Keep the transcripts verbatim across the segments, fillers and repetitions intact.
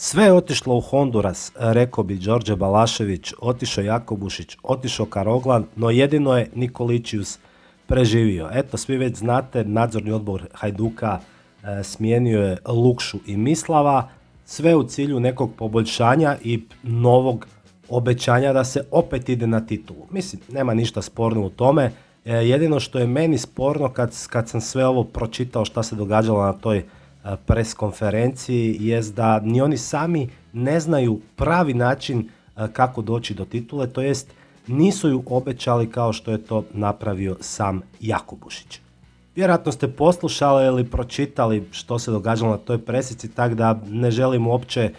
Sve je otišlo u Honduras, rekao bi Đorđe Balašević, otišao Jakobušić, otišao Karoglan, no jedino je Nikoličius preživio. Eto, svi već znate, nadzorni odbor Hajduka e, smijenio je Lukšu i Mislava, sve u cilju nekog poboljšanja i novog obećanja da se opet ide na titulu. Mislim, nema ništa sporno u tome, e, jedino što je meni sporno kad, kad sam sve ovo pročitao šta se događalo na toj pres konferenciji je da ni oni sami ne znaju pravi način kako doći do titule, to jest nisu ju obećali kao što je to napravio sam Jakobušić. Vjerojatno ste poslušali ili pročitali što se događalo na toj presici, tako da ne želim uopće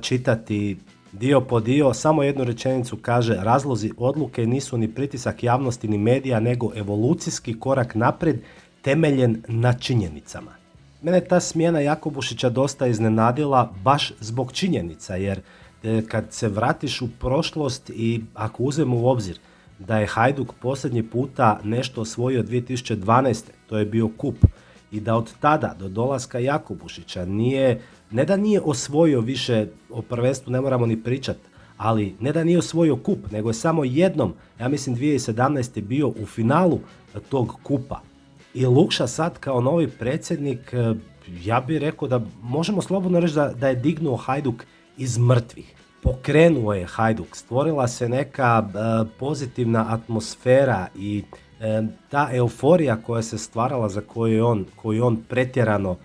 čitati dio po dio, samo jednu rečenicu kaže: razlozi odluke nisu ni pritisak javnosti ni medija, nego evolucijski korak naprijed temeljen na činjenicama. Mene ta smjena Jakobušića dosta iznenadila baš zbog činjenica, jer kad se vratiš u prošlost i ako uzmemo u obzir da je Hajduk posljednji puta nešto osvojio dvije tisuće dvanaeste. to je bio kup, i da od tada do dolaska Jakobušića nije, ne da nije osvojio više, o prvenstvu ne moramo ni pričati, ali ne da nije osvojio kup, nego je samo jednom, ja mislim dvije tisuće sedamnaeste. bio u finalu tog kupa. I Lukša sad kao novi predsjednik, ja bih rekao da možemo slobodno reći da, da je dignuo Hajduk iz mrtvih. Pokrenuo je Hajduk, stvorila se neka e, pozitivna atmosfera i e, ta euforija koja se stvarala, za koju je on, koju on pretjerano e,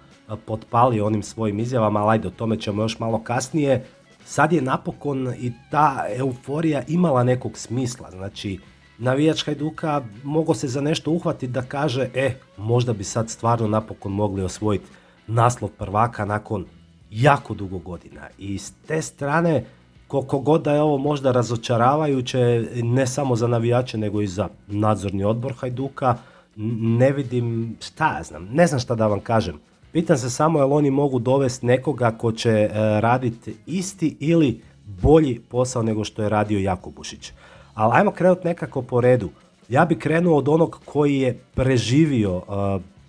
potpalio onim svojim izjavama, ali ajde, o tome ćemo još malo kasnije. Sad je napokon i ta euforija imala nekog smisla, znači navijač Hajduka mogao se za nešto uhvatiti da kaže, e, možda bi sad stvarno napokon mogli osvojiti naslov prvaka nakon jako dugo godina. I s te strane, koliko god da je ovo možda razočaravajuće, ne samo za navijače nego i za nadzorni odbor Hajduka, ne vidim šta ja znam, ne znam šta da vam kažem. Pitam se samo jel oni mogu dovesti nekoga ko će e, raditi isti ili bolji posao nego što je radio Jakobušić. Ali ajmo krenuti nekako po redu. Ja bih krenuo od onog koji je preživio uh,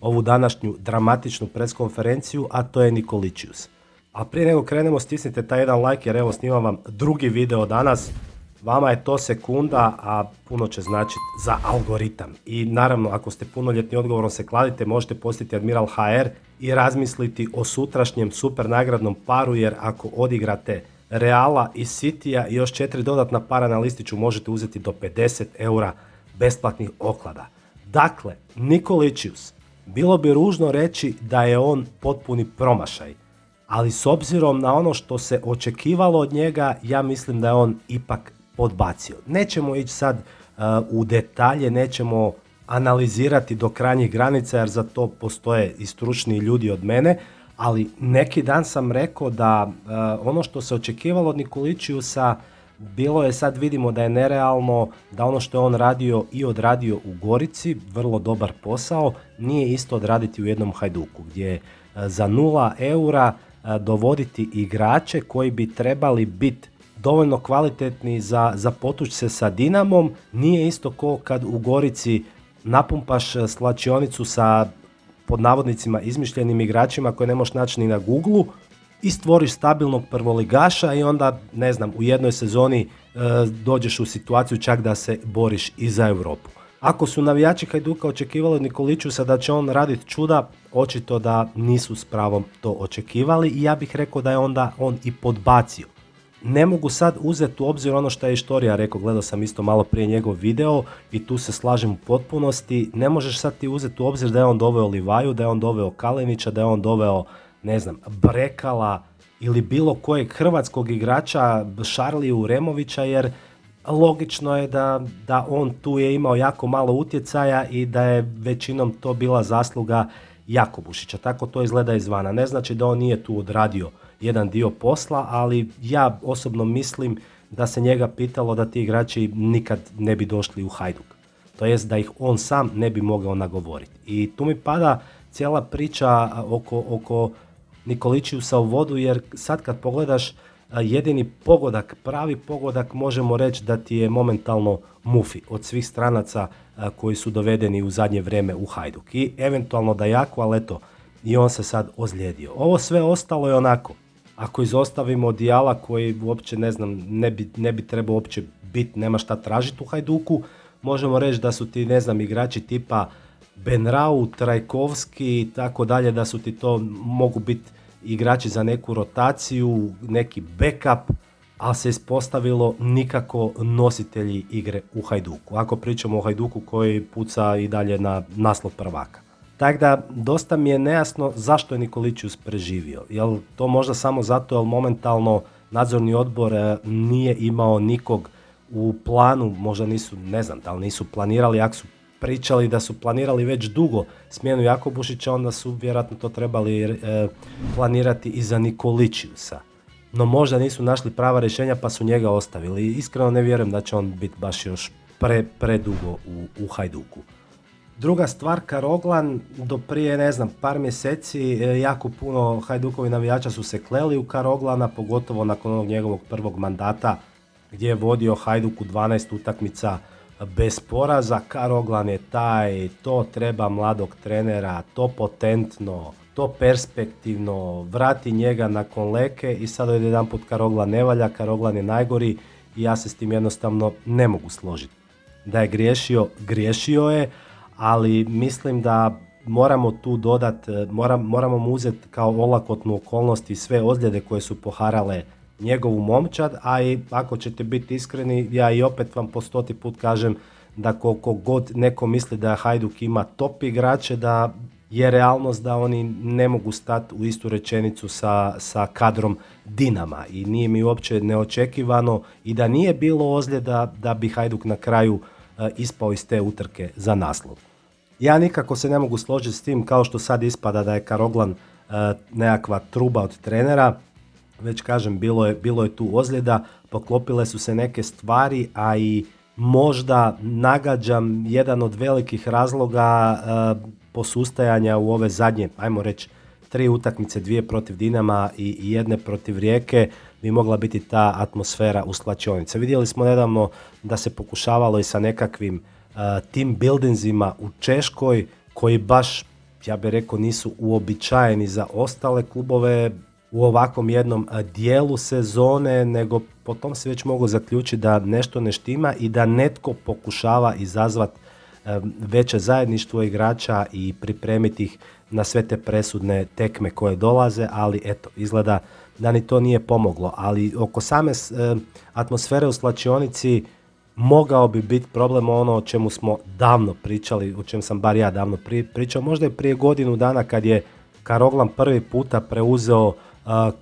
ovu današnju dramatičnu preskonferenciju, a to je Nikoličius. A prije nego krenemo, stisnite taj jedan like jer evo snimam vam drugi video danas. Vama je to sekunda, a puno će značiti za algoritam. I naravno, ako ste punoljetni odgovorno se kladite, možete postiti Admiral H R i razmisliti o sutrašnjem super nagradnom paru, jer ako odigrate Reala i Citya i još četiri dodatna para na listiću možete uzeti do pedeset eura besplatnih oklada. Dakle, Nikoličius, bilo bi ružno reći da je on potpuni promašaj, ali s obzirom na ono što se očekivalo od njega, ja mislim da je on ipak podbacio. Nećemo ići sad uh, u detalje, nećemo analizirati do krajnjih granica jer za to postoje i stručni ljudi od mene, ali neki dan sam rekao da uh, ono što se očekivalo od Nikoličiusa bilo je, sad vidimo da je nerealno, da ono što je on radio i odradio u Gorici, vrlo dobar posao, nije isto odraditi u jednom Hajduku gdje uh, za nula eura uh, dovoditi igrače koji bi trebali biti dovoljno kvalitetni za, za potući se sa Dinamom, nije isto ko kad u Gorici napumpaš slačionicu sa pod navodnicima izmišljenim igračima koje ne možeš naći ni na Googlu i stvoriš stabilnog prvoligaša i onda, ne znam, u jednoj sezoni e, dođeš u situaciju čak da se boriš i za Europu. Ako su navijači Hajduka očekivali od Nikoličiusa da će on raditi čuda, očito da nisu s pravom to očekivali i ja bih rekao da je onda on i podbacio. Ne mogu sad uzeti u obzir ono što je Štorija rekao, gledao sam isto malo prije njegov video i tu se slažem u potpunosti, ne možeš sad ti uzeti u obzir da je on doveo Livaju, da je on doveo Kalinića, da je on doveo, ne znam, Brekala ili bilo kojeg hrvatskog igrača, Šarliju Uremovića, jer logično je da, da on tu je imao jako malo utjecaja i da je većinom to bila zasluga Jakobušića, tako to izgleda izvana. Ne znači da on nije tu odradio jedan dio posla, ali ja osobno mislim da se njega pitalo da ti igrači nikad ne bi došli u Hajduk. To jest da ih on sam ne bi mogao nagovoriti. I tu mi pada cijela priča oko, oko Nikoličiusa u vodu, jer sad kad pogledaš jedini pogodak, pravi pogodak možemo reći da ti je momentalno Mufi od svih stranaca koji su dovedeni u zadnje vrijeme u Hajduk. I eventualno da Jako, ali eto, i on se sad ozlijedio. Ovo sve ostalo je onako. ako izostavimo Djala koji uopće ne znam, ne bi, ne bi trebao uopće biti, nema šta tražiti u Hajduku, možemo reći da su ti, ne znam, igrači tipa Benrahmu, Trajkovski i tako dalje, da su ti to, mogu biti igrači za neku rotaciju, neki backup, ali se ispostavilo nikako nositelji igre u Hajduku. Ako pričamo o Hajduku koji puca i dalje na naslov prvaka. Tako da, dosta mi je nejasno zašto je Nikoličius preživio. Jel to možda samo zato jer momentalno nadzorni odbor nije imao nikog u planu, možda nisu, ne znam, da li nisu planirali, ako su pričali da su planirali već dugo smjenu Jakobušića, onda su vjerojatno to trebali e, planirati i za Nikoličiusa. No možda nisu našli prava rješenja pa su njega ostavili. Iskreno ne vjerujem da će on biti baš još pre, predugo u, u Hajduku. Druga stvar, Karoglan, do prije, ne znam, par mjeseci, jako puno Hajdukovi navijača su se kleli u Karoglana, pogotovo nakon onog njegovog prvog mandata gdje je vodio Hajduku dvanaest utakmica bez poraza. Karoglan je taj, to treba mladog trenera, to potentno, to perspektivno, vrati njega nakon Leke i sad jedan put Karoglan ne valja, Karoglan je najgori i ja se s tim jednostavno ne mogu složiti. Da je griješio, griješio je, ali mislim da moramo tu dodati, moram, moramo mu uzeti kao olakotnu okolnost i sve ozljede koje su poharale njegovu momčad, a i ako ćete biti iskreni, ja i opet vam po stoti put kažem da koliko god neko misli da Hajduk ima top igrače, da je realnost da oni ne mogu stati u istu rečenicu sa, sa kadrom Dinama i nije mi uopće neočekivano i da nije bilo ozljeda da bi Hajduk na kraju e, ispao iz te utrke za naslov. Ja nikako se ne mogu složiti s tim, kao što sad ispada da je Karoglan e, nekakva truba od trenera, već kažem, bilo je, bilo je tu ozljeda, poklopile su se neke stvari, a i možda nagađam jedan od velikih razloga e, posustajanja u ove zadnje, ajmo reći, tri utakmice, dvije protiv Dinama i, i jedne protiv Rijeke, bi mogla biti ta atmosfera u slačionice. Vidjeli smo nedavno da se pokušavalo i sa nekakvim uh, team buildingsima u Češkoj, koji baš, ja bih rekao, nisu uobičajeni za ostale klubove u ovakvom jednom dijelu sezone, nego potom se već mogu zaključiti da nešto ne štima i da netko pokušava izazvati veće zajedništvo igrača i pripremiti ih na sve te presudne tekme koje dolaze, ali eto, izgleda da ni to nije pomoglo. Ali oko same atmosfere u slačionici mogao bi biti problem ono o čemu smo davno pričali, o čem sam bar ja davno pričao, možda i prije godinu dana kad je Karoglan prvi puta preuzeo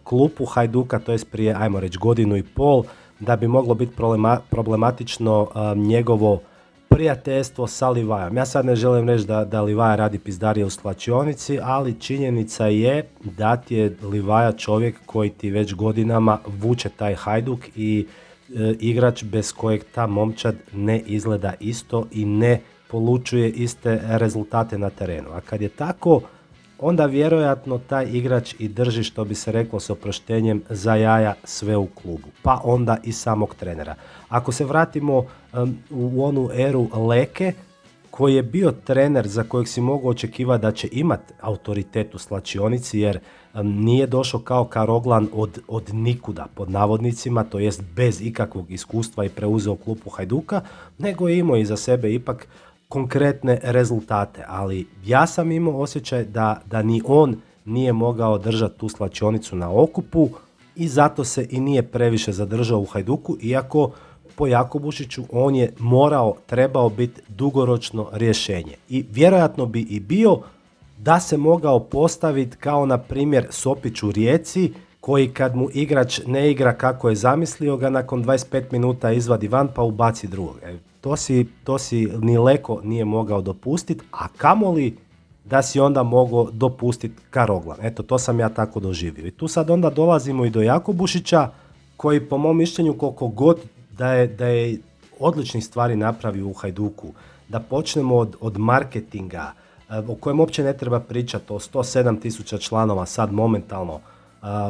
klupu Hajduka, to jest prije, ajmo reći, godinu i pol, da bi moglo biti problematično njegovo prijateljstvo sa Livajom. Ja sad ne želim reći da, da Livaja radi pizdarije u slačionici, ali činjenica je da ti je Livaja čovjek koji ti već godinama vuče taj Hajduk i e, igrač bez kojeg ta momčad ne izgleda isto i ne polučuje iste rezultate na terenu. A kad je tako, onda vjerojatno taj igrač i drži, što bi se reklo s oproštenjem, za jaja sve u klubu, pa onda i samog trenera. Ako se vratimo um, u onu eru Leke, koji je bio trener za kojeg si mogu očekivati da će imati autoritet u slačionici, jer um, nije došao kao Karoglan od, od nikuda, pod navodnicima, to jest bez ikakvog iskustva i preuzeo klupu Hajduka, nego je imao iza sebe ipak konkretne rezultate, ali ja sam imao osjećaj da, da ni on nije mogao držati tu slačionicu na okupu i zato se i nije previše zadržao u Hajduku, iako po Jakobušiću on je morao, trebao biti dugoročno rješenje. I vjerojatno bi i bio da se mogao postaviti kao na primjer Sopić u Rijeci, koji kad mu igrač ne igra kako je zamislio ga, nakon dvadeset pet minuta izvadi van pa ubaci drugog. E, to, si, to si ni Leko nije mogao dopustiti, a kamoli da si onda mogao dopustiti Karoglan. Eto, to sam ja tako doživio. I tu sad onda dolazimo i do Jakobušića, koji po mom mišljenju, koliko god da je, da je odličnih stvari napravio u Hajduku, da počnemo od, od marketinga, o kojem uopće ne treba pričati, o sto sedam tisuća članova sad momentalno,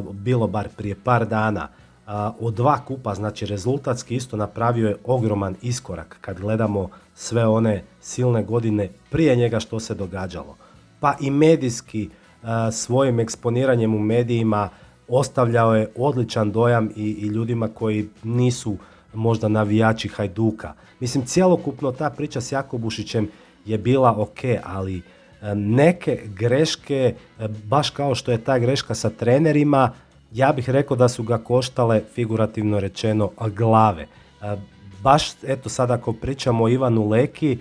Uh, bilo bar prije par dana, uh, od dva kupa, znači rezultatski isto napravio je ogroman iskorak kad gledamo sve one silne godine prije njega što se događalo. Pa i medijski uh, svojim eksponiranjem u medijima ostavljao je odličan dojam i, i ljudima koji nisu možda navijači Hajduka. Mislim, cjelokupno ta priča s Jakobušićem je bila ok, ali neke greške, baš kao što je ta greška sa trenerima, ja bih rekao da su ga koštale, figurativno rečeno, glave. Baš, eto sad ako pričamo o Ivanu Leki,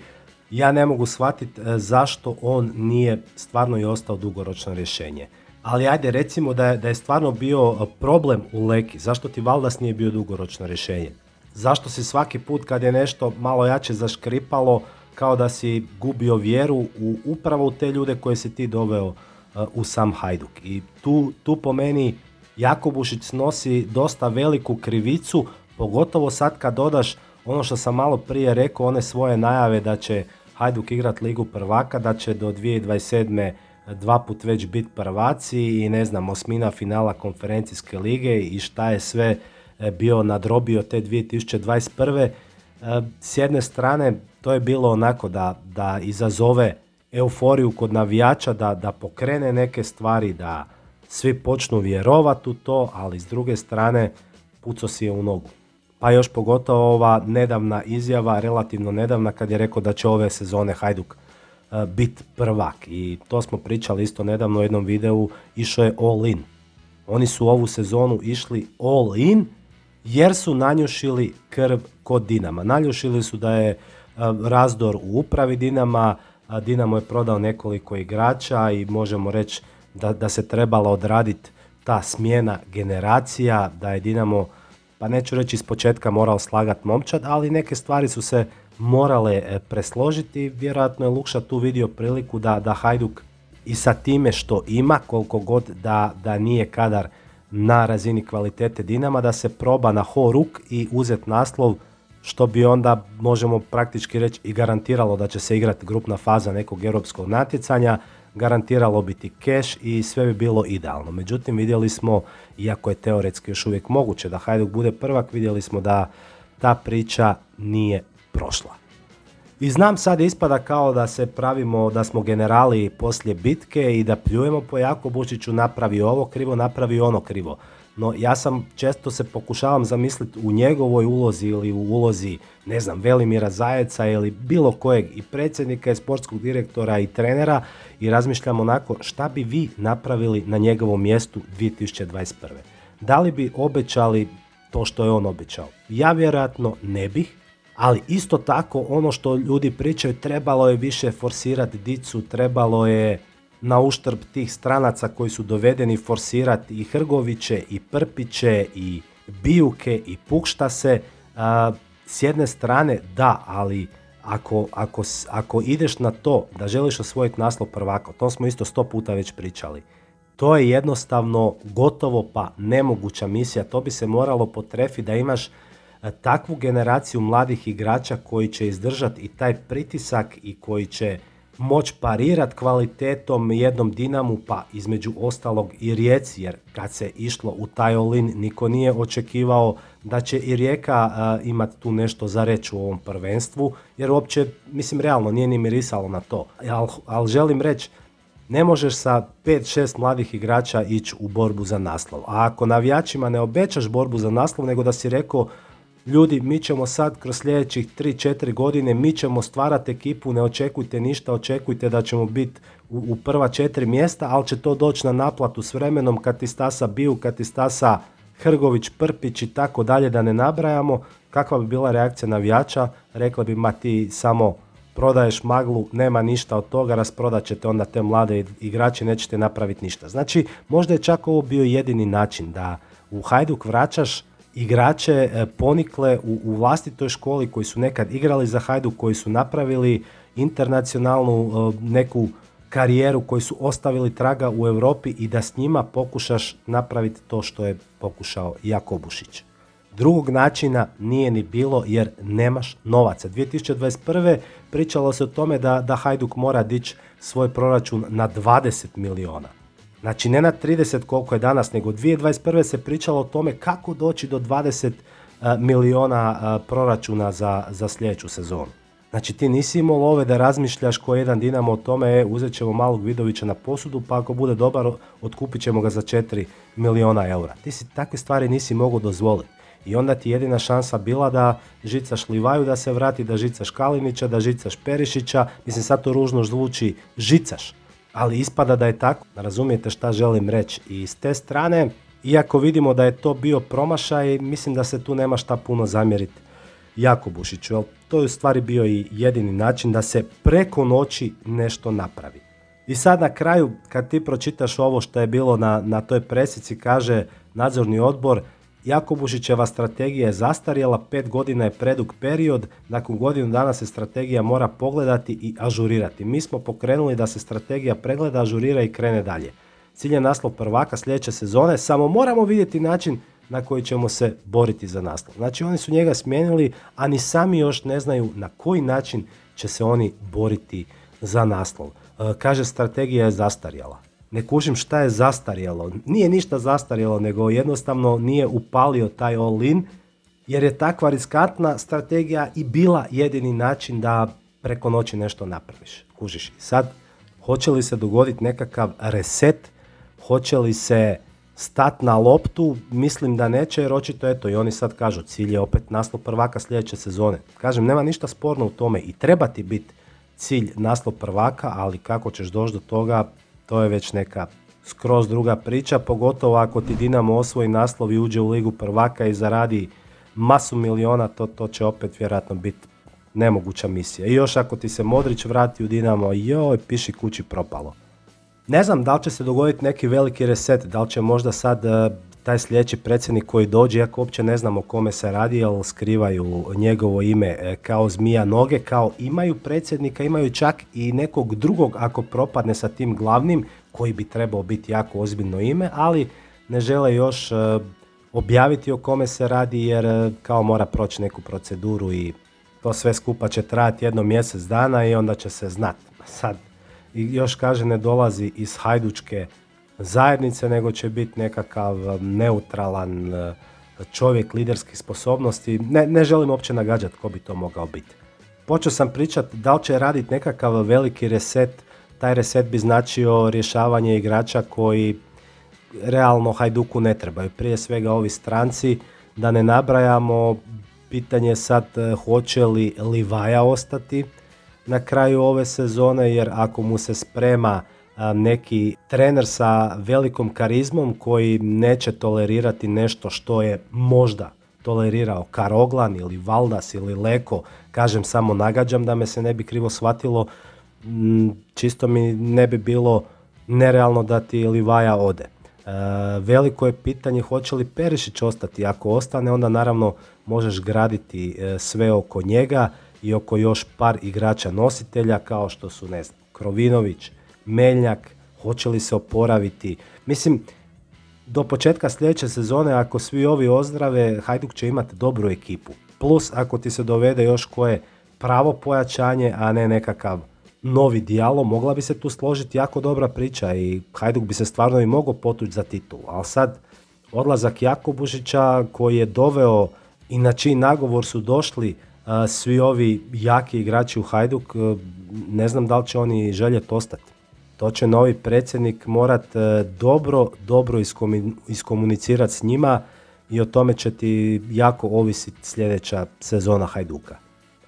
ja ne mogu shvatiti zašto on nije stvarno i ostao dugoročno rješenje. Ali ajde, recimo da je, da je stvarno bio problem u Leki, zašto ti Valdas nije bio dugoročno rješenje? Zašto si svaki put kad je nešto malo jače zaškripalo, kao da si gubio vjeru u upravo u te ljude koje si ti doveo u sam Hajduk? I tu, tu po meni Jakobušić snosi dosta veliku krivicu, pogotovo sad kad dodaš ono što sam malo prije rekao, one svoje najave da će Hajduk igrat Ligu prvaka, da će do dvije tisuće dvadeset sedme dva put već biti prvaci i ne znam, osmina finala konferencijske lige i šta je sve bio nadrobio te dvije tisuće dvadeset prve. S jedne strane, to je bilo onako da, da izazove euforiju kod navijača, da, da pokrene neke stvari, da svi počnu vjerovati u to, ali s druge strane puco si je u nogu. Pa još pogotovo ova nedavna izjava, relativno nedavna, kad je rekao da će ove sezone Hajduk uh, biti prvak. I to smo pričali isto nedavno u jednom videu, išao je all in. Oni su ovu sezonu išli all in jer su nanjušili krv kod Dinama. Nanjušili su da je uh, razdor u upravi Dinama, uh, Dinamo je prodao nekoliko igrača i možemo reći da, da se trebala odraditi ta smjena generacija, da je Dinamo, pa neću reći iz početka morao slagati momčad, ali neke stvari su se morale presložiti. Vjerojatno je Lukša tu vidio priliku da, da Hajduk i sa time što ima, koliko god da, da nije kadar na razini kvalitete Dinama, da se proba na ho ruk i uzeti naslov, što bi onda, možemo praktički reći, i garantiralo da će se igrati grupna faza nekog europskog natjecanja, garantiralo bi ti keš i sve bi bilo idealno. Međutim, vidjeli smo, iako je teoretski još uvijek moguće da Hajduk bude prvak, vidjeli smo da ta priča nije prošla. I znam, sad ispada kao da se pravimo da smo generali poslije bitke i da pljujemo po Jakobušiću, napravi ovo krivo, napravi ono krivo. No ja sam često se pokušavam zamisliti u njegovoj ulozi ili u ulozi, ne znam, Velimira Zajeca ili bilo kojeg i predsjednika i sportskog direktora i trenera i razmišljam onako šta bi vi napravili na njegovom mjestu dvije tisuće dvadeset prve. Da li bi obećali to što je on obećao? Ja vjerojatno ne bih, ali isto tako ono što ljudi pričaju, trebalo je više forsirati dicu, trebalo je na uštrb tih stranaca koji su dovedeni forsirati i Hrgoviće i Prpiće i Bijuke i Pukštase. S jedne strane da, ali ako, ako, ako ideš na to da želiš osvojiti naslov prvaka, o tom smo isto sto puta već pričali, to je jednostavno gotovo pa nemoguća misija. To bi se moralo potrefiti da imaš takvu generaciju mladih igrača koji će izdržati i taj pritisak i koji će moć parirati kvalitetom jednom Dinamu, pa između ostalog i Rijeci, jer kad se išlo u taj all-in, niko nije očekivao da će i Rijeka imati tu nešto za reći u ovom prvenstvu, jer uopće, mislim, realno nije ni mirisalo na to. Ali al želim reći, ne možeš sa pet šest mladih igrača ići u borbu za naslov. A ako navijačima ne obećaš borbu za naslov, nego da si rekao, ljudi, mi ćemo sad kroz sljedećih tri četiri godine, mi ćemo stvarati ekipu, ne očekujte ništa, očekujte da ćemo biti u, u prva četiri mjesta, ali će to doći na naplatu s vremenom kad ti stasa Biju, kad ti stasa Hrgović, Prpić i tako dalje, da ne nabrajamo. Kakva bi bila reakcija navijača? Rekla bi, ma ti samo prodaješ maglu, nema ništa od toga, rasprodat ćete onda te mlade igrače, nećete napraviti ništa. Znači, možda je čak ovo bio jedini način da u Hajduk vraćaš igrače ponikle u, u vlastitoj školi, koji su nekad igrali za Hajduk, koji su napravili internacionalnu neku karijeru, koji su ostavili traga u Europi, i da s njima pokušaš napraviti to što je pokušao Jakobušić. Drugog načina nije ni bilo jer nemaš novaca. dvije tisuće dvadeset prve pričalo se o tome da, da Hajduk mora dići svoj proračun na dvadeset miliona. Znači, ne na trideset koliko je danas, nego dvije tisuće dvadeset prve se pričalo o tome kako doći do dvadeset uh, miliona uh, proračuna za, za sljedeću sezonu. Znači ti nisi imao ove da razmišljaš ko jedan Dinamo o tome, e, uzet ćemo malog Vidovića na posudu pa ako bude dobar otkupit ćemo ga za četiri milijuna eura. Ti si takve stvari nisi mogao dozvoliti. I onda ti jedina šansa bila da žicaš Livaju da se vrati, da žicaš Kalinića, da žicaš Perišića. Mislim, sad to ružno zvuči, žicaš, ali ispada da je tako. Razumijete šta želim reći. I s te strane, iako vidimo da je to bio promašaj, mislim da se tu nema šta puno zamjeriti Jakobušiću, jer to je u stvari bio i jedini način da se preko noći nešto napravi. I sad na kraju, kad ti pročitaš ovo što je bilo na, na toj presici, kaže nadzorni odbor, Jakobušićeva strategija je zastarjela, pet godina je predug period, nakon godinu dana se strategija mora pogledati i ažurirati. Mi smo pokrenuli da se strategija pregleda, ažurira i krene dalje. Cilj je naslov prvaka sljedeće sezone, samo moramo vidjeti način na koji ćemo se boriti za naslov. Znači oni su njega smijenili, a ni sami još ne znaju na koji način će se oni boriti za naslov. E, kaže, strategija je zastarjela. Ne kužim šta je zastarjelo. Nije ništa zastarjelo, nego jednostavno nije upalio taj all-in, jer je takva riskantna strategija i bila jedini način da preko noći nešto napraviš. Kužiš, sad hoće li se dogoditi nekakav reset, hoće li se stat na loptu, mislim da neće, jer očito eto i oni sad kažu cilj je opet naslov prvaka sljedeće sezone. Kažem, nema ništa sporno u tome i treba ti biti cilj naslov prvaka, ali kako ćeš doći do toga, to je već neka skroz druga priča, pogotovo ako ti Dinamo osvoji naslov i uđe u Ligu prvaka i zaradi masu miliona, to, to će opet vjerojatno biti nemoguća misija. I još ako ti se Modrić vrati u Dinamo, joj, piši kući propalo. Ne znam da li će se dogoditi neki veliki reset, da li će možda sad taj sljedeći predsjednik koji dođe, iako uopće ne znamo kome se radi, jer skrivaju njegovo ime kao zmija noge, kao imaju predsjednika, imaju čak i nekog drugog ako propadne sa tim glavnim, koji bi trebao biti jako ozbiljno ime, ali ne žele još objaviti o kome se radi jer kao mora proći neku proceduru i to sve skupa će trajati jedno mjesec dana i onda će se znati. Sad, i još kaže, ne dolazi iz hajdučke zajednice, nego će biti nekakav neutralan čovjek liderskih sposobnosti. Ne, ne želim uopće nagađati ko bi to mogao biti. Počeo sam pričati da li će raditi nekakav veliki reset. Taj reset bi značio rješavanje igrača koji realno Hajduku ne trebaju. Prije svega ovi stranci, da ne nabrajamo, pitanje sad hoće li Livaja ostati na kraju ove sezone, jer ako mu se sprema neki trener sa velikom karizmom koji neće tolerirati nešto što je možda tolerirao Karoglan ili Valdas ili Leko, kažem samo nagađam da me se ne bi krivo shvatilo, čisto mi ne bi bilo nerealno da ti Livaja ode. Veliko je pitanje hoće li Perišić ostati, ako ostane onda naravno možeš graditi sve oko njega i oko još par igrača nositelja kao što su, ne znam, Krovinović, Meljak, hoće li se oporaviti. Mislim, do početka sljedeće sezone, ako svi ovi ozdrave, Hajduk će imati dobru ekipu. Plus, ako ti se dovede još koje pravo pojačanje, a ne nekakav novi Đjalu, mogla bi se tu složiti jako dobra priča i Hajduk bi se stvarno i mogao potući za titulu. Ali sad, odlazak Jakobušića koji je doveo i na čiji nagovor su došli svi ovi jaki igrači u Hajduk, ne znam da li će oni željeti ostati. To će novi predsjednik morati dobro, dobro iskomunicirati s njima i o tome će ti jako ovisiti sljedeća sezona Hajduka.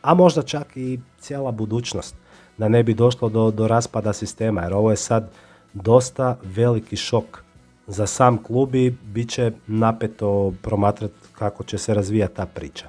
A možda čak i cijela budućnost, da ne bi došlo do, do raspada sistema, jer ovo je sad dosta veliki šok za sam klub i bit će napeto promatrati kako će se razvijati ta priča.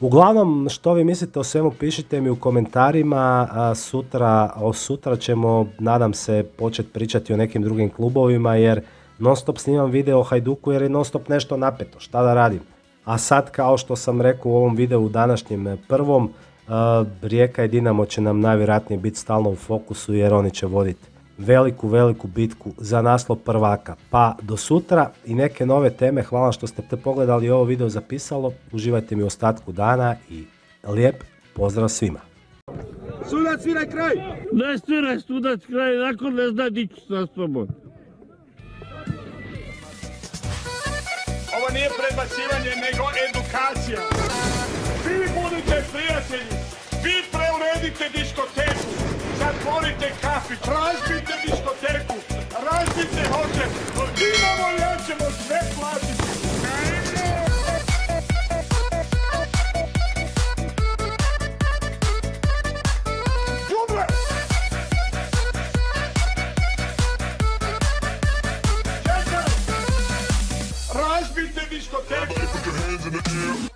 Uglavnom, što vi mislite o svemu, pišite mi u komentarima, a sutra, a sutra ćemo, nadam se, početi pričati o nekim drugim klubovima, jer non stop snimam video o Hajduku, jer je non stop nešto napeto, šta da radim. A sad, kao što sam rekao u ovom videu, u današnjem prvom, a, Rijeka i Dinamo će nam najvjerojatnije biti stalno u fokusu, jer oni će voditi veliku, veliku bitku za naslov prvaka. Pa do sutra i neke nove teme. Hvala što ste te pogledali ovo video zapisalo. Uživajte mi u ostatku dana i lijep pozdrav svima. Sudac, sviraj kraj! Ne sviraj sudac kraj, nakon ne zna di ću sa sobom. Ovo nije prebacivanje, nego edukacija. Vi budite prijatelji, vi prebacite. Izvedite diskoteku, zatvorite kafić, razbite diskoteku, razbite hotel, Dinamo ja ćemo sve platiti. Razbite diskoteku.